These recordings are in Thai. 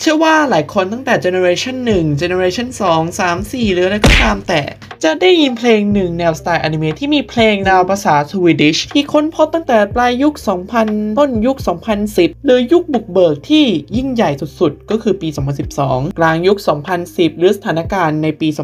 เชื่อว่าหลายคนตั้งแต่ generation 1 generation 2 3 4 หรืออะไรก็ตามแต่จะได้ยินเพลงหนึ่งแนวสไตล์อนิเมะที่มีเพลงแนวภาษาสวีดิชที่ค้นพบตั้งแต่ปลายยุค 2000 ต้นยุค 2010 หรือยุคบุกเบิกที่ยิ่งใหญ่สุดๆก็คือปี 2012 กลางยุค 2010 หรือสถานการณ์ในปี 2020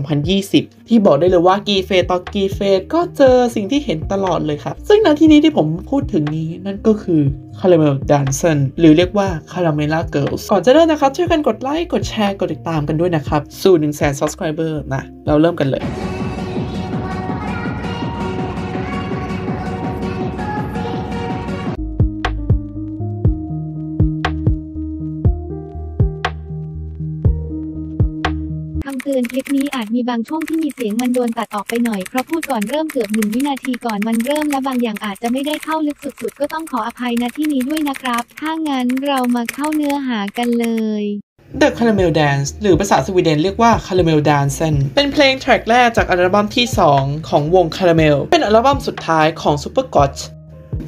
ที่บอกได้เลยว่ากีเฟต่อกีเฟก็เจอสิ่งที่เห็นตลอดเลยครับซึ่งณที่นี้ที่ผมพูดถึงนี้นั่นก็คือ Caramelldansen หรือเรียกว่า Caramella Girls ก่อนจะเริ่มนะครับช่วยกันกดไลค์กดแชร์กดติดตามกันด้วยนะครับสู่ 100,000 subscriber นะเราเริ่มกันเลยเตือนคลิปนี้อาจมีบางช่วงที่มีเสียงมันโดนตัดออกไปหน่อยเพราะพูดก่อนเริ่มเกือบ1 วินาทีก่อนมันเริ่มและบางอย่างอาจจะไม่ได้เข้าลึกสุดๆก็ต้องขออภัยณที่นี้ด้วยนะครับถ้างั้นเรามาเข้าเนื้อหากันเลย The Caramelldansen หรือภาษาสวีเดนเรียกว่า Caramelldansen เป็นเพลงแทร็กแรกจากอัลบั้มที่ 2 ของวง Caramell เป็นอัลบั้มสุดท้ายของ Supergod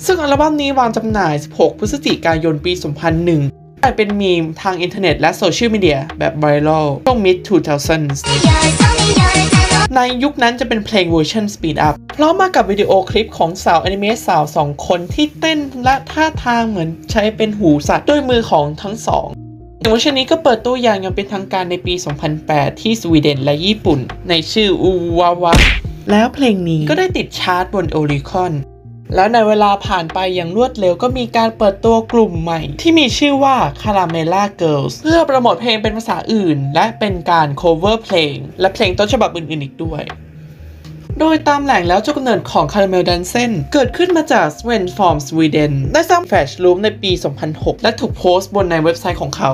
ซึ่งอัลบั้มนี้วางจำหน่าย 16 พฤศจิกายน ปี 2001แต่เป็นมีมทางอินเทอร์เน็ตและโซเชียลมีเดียแบบไวรัลช่วง mid-2000s ในยุคนั้นจะเป็นเพลงเวอร์ชัน Speed Up พร้อมมากับวิดีโอคลิปของสาวอนิเมะสาว2 คนที่เต้นและท่าทางเหมือนใช้เป็นหูสัตว์ด้วยมือของทั้งสองเวอร์ชันนี้ก็เปิดตัวอย่างยังเป็นทางการในปี 2008 ที่สวีเดนและญี่ปุ่นในชื่ออูวาวะแล้วเพลงนี้ก็ได้ติดชาร์ตบนโอริคอนแล้วในเวลาผ่านไปอย่างรวดเร็วก็มีการเปิดตัวกลุ่มใหม่ที่มีชื่อว่า Caramella Girls เพื่อโปรโมทเพลงเป็นภาษาอื่นและเป็นการ cover เพลงและเพลงต้นฉบับอื่นๆอีกด้วยโดยตามแหล่งแล้วจุดกำเนิดของ Caramelldansen เกิดขึ้นมาจาก Sven from Sweden ได้สร้างแฟลชรูมในปี 2006 และถูกโพสต์บนในเว็บไซต์ของเขา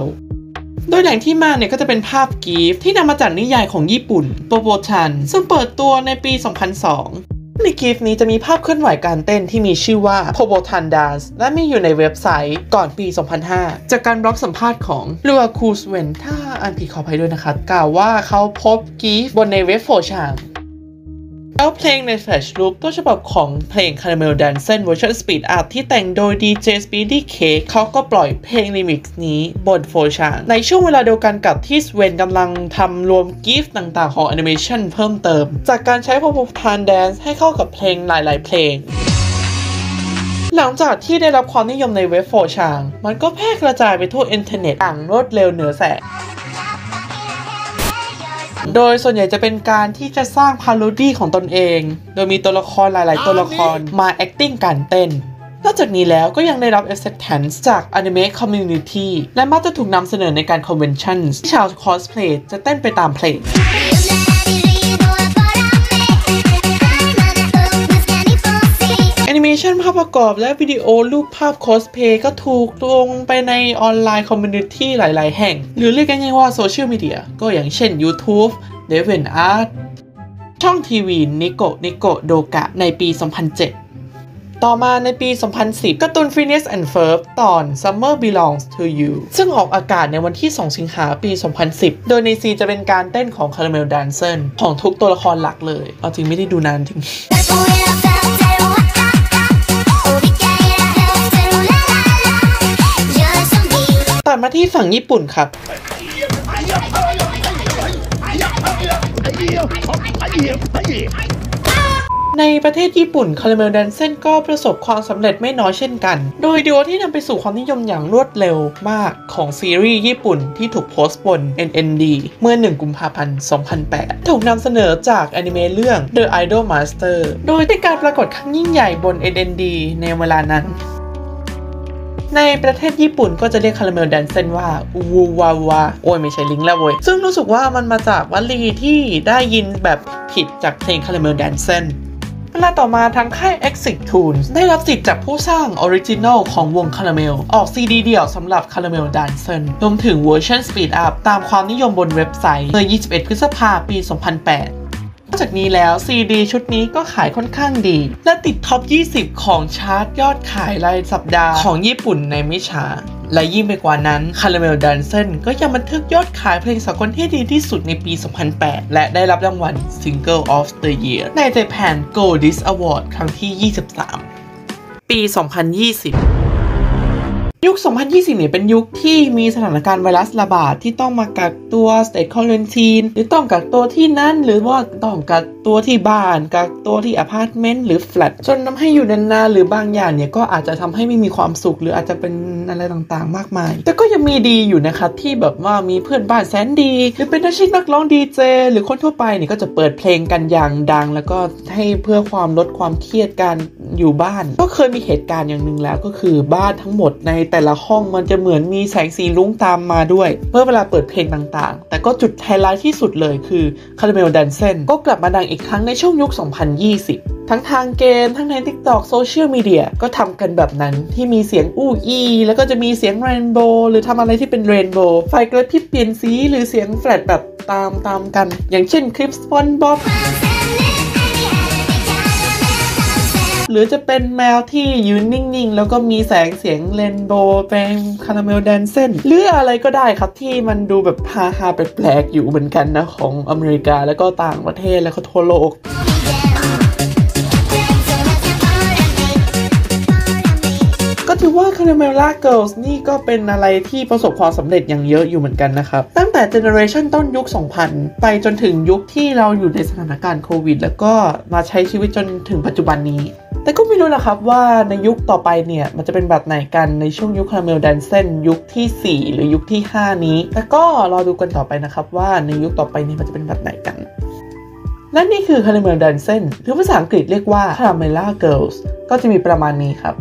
โดยแหล่งที่มาเนี่ยก็จะเป็นภาพกีฟที่นำมาจากนิยายของญี่ปุ่น Popotan ซึ่งเปิดตัวในปี 2002ในคลิปนี้จะมีภาพเคลื่อนไหวการเต้นที่มีชื่อว่า Popotan Dance และมีอยู่ในเว็บไซต์ก่อนปี 2005 จากการบล็อกสัมภาษณ์ของเรือคูสเวนถ้าอ่านผิดขออภัยด้วยนะคะกล่าวว่าเขาพบกีฟบนในเว็บโฟชามแล้วเพลงในแฟลชรูปต้นฉบับของเพลง Caramelldansen Version Speed Up ที่แต่งโดย DJ Speedy Cake เขาก็ปล่อยเพลงรีมิกซ์นี้บนโฟชามในช่วงเวลาเดียวกันกับที่สเวนกำลังทำรวมกิฟต์ต่างๆของแอนิเมชันเพิ่มเติมจากการใช้ Popotan Dance ให้เข้ากับเพลงหลายๆเพลงหลังจากที่ได้รับความนิยมในเว็บโฟชามมันก็แพร่กระจายไปทั่วอินเทอร์เน็ตอย่างรวดเร็วเหนือแสงโดยส่วนใหญ่จะเป็นการที่จะสร้างพาโรดี้ของตนเองโดยมีตัวละครหลายๆตัวละครมา acting การเต้นนอกจากนี้แล้วก็ยังได้รับ acceptance จาก anime community และมักจะถูกนำเสนอในการ conventions ที่ชาว cosplay จะเต้นไปตามเพลงAnimation ภาพประกอบและวิดีโอรูปภาพ cosplay ก็ถูกลงไปในออนไลน์คอมมูนิตี้หลายๆแห่งหรือเรียกง่ายๆว่าโซเชียลมีเดียก็อย่างเช่น YouTube DeviantArt ช่องทีวีนิโกะโดกะในปี 2007 ต่อมาในปี 2010 การ์ตูน Phineas and Ferb ตอน Summer Belongs to You ซึ่งออกอากาศในวันที่ 2 สิงหาคม ปี 2010 โดยในซีนจะเป็นการเต้นของ Caramelldansen ของทุกตัวละครหลักเลยเอาจริงไม่ได้ดูนานจริงมาที่ฝั่งญี่ปุ่นครับในประเทศญี่ปุ่น Caramelldansen ก็ประสบความสำเร็จไม่น้อยเช่นกันโดยดูที่นำไปสู่ความนิยมอย่างรวดเร็วมากของซีรีส์ญี่ปุ่นที่ถูกโพสต์บน NND เมื่อ 1 กุมภาพันธ์ 2008 ถูกนำเสนอจากอนิเมะเรื่อง The Idol Master โดยได้การปรากฏครั้งยิ่งใหญ่บน NND ในเวลานั้นในประเทศญี่ปุ่นก็จะเรียก Caramelldansen ว่าอูวาวะโอ้ยไม่ใช่ลิงแล้วเว้ยซึ่งรู้สึกว่ามันมาจากวลีที่ได้ยินแบบผิดจากเพลง Caramelldansen เวลาต่อมาทางค่าย Exit Tunes ได้รับสิทธิ์จากผู้สร้างออริจินอลของวง Caramell ออกซีดีเดี่ยวสำหรับ Caramelldansen รวมถึงเวอร์ชัน Speed Up ตามความนิยมบนเว็บไซต์เมื่อ 21 พฤษภาคม ปี 2008นอกจากนี้แล้วซีดีชุดนี้ก็ขายค่อนข้างดีและติดท็อป 20 ของชาร์ตยอดขายรายสัปดาห์ของญี่ปุ่นในไม่ช้าและยิ่งไปกว่านั้น Caramelldansen ก็ยังบันทึกยอดขายเพลงสากลที่ดีที่สุดในปี 2008 และได้รับรางวัล Single of the Year ใน Japan Gold Disc Award ครั้งที่ 23 ปี 2020 ยุค 2020 เนี่ยเป็นยุคที่มีสถานการณ์ไวรัสระบาดที่ต้องมากักตัว State Quarantine หรือต้องกักตัวที่นั่นหรือว่าต้องกักตัวที่บ้านกักตัวที่อพาร์ตเมนต์หรือแฟลตจนทำให้อยู่นานๆหรือบางอย่างเนี่ยก็อาจจะทำให้ไม่มีความสุขหรืออาจจะเป็นอะไรต่างๆมากมายแต่ก็ยังมีดีอยู่นะคะที่แบบว่ามีเพื่อนบ้านแสนดีหรือเป็นอาชีพนักร้องดีเจหรือคนทั่วไปเนี่ยก็จะเปิดเพลงกันอย่างดังแล้วก็ให้เพื่อความลดความเครียดการอยู่บ้านก็เคยมีเหตุการณ์อย่างนึงแล้วก็คือบ้านทั้งหมดในแต่ละห้องมันจะเหมือนมีแสงสีรุ้งตามมาด้วยเมื่อเวลาเปิดเพลงต่างๆแต่ก็จุดไฮไลท์ที่สุดเลยคือ Caramelldansen ก็กลับมาดังอีกครั้งในช่วงยุค 2020ทั้งทางเกมทั้งใน TikTok โซเชียลมีเดียก็ทำกันแบบนั้นที่มีเสียงอู้อีแล้วก็จะมีเสียงเรนโบว์หรือทำอะไรที่เป็นเรนโบว์ไฟกระพริบเปลี่ยนสีหรือเสียงแฟลชแบบตามกันอย่างเช่นคลิปสปอนบ๊อบหรือจะเป็นแมวที่ยืนนิ่งๆแล้วก็มีแสงเสียงเรนโบว์เป็น Caramelldansen หรืออะไรก็ได้ครับที่มันดูแบบฮาๆแปลกๆอยู่เหมือนกันนะของอเมริกาแล้วก็ต่างประเทศแล้วก็ทั่วโลกก็ถือว่า Caramella Girls นี่ก็เป็นอะไรที่ประสบความสำเร็จอย่างเยอะอยู่เหมือนกันนะครับตั้งแต่เจเนอเรชันต้นยุค 2000 ไปจนถึงยุคที่เราอยู่ในสถานการณ์โควิดแล้วก็มาใช้ชีวิตจนถึงปัจจุบันนี้แต่ก็ไม่รู้นะครับว่าในยุคต่อไปเนี่ยมันจะเป็นแบบไหนกันในช่วงยุค Caramelldansen ยุคที่4หรือยุคที่5นี้แต่ก็รอดูกันต่อไปนะครับว่าในยุคต่อไปนี้มันจะเป็นแบบไหนกันและนี่คือ Caramelldansen หรือภาษาอังกฤษเรียกว่า Caramella Girls ก็จะมีประมาณนี้ครับ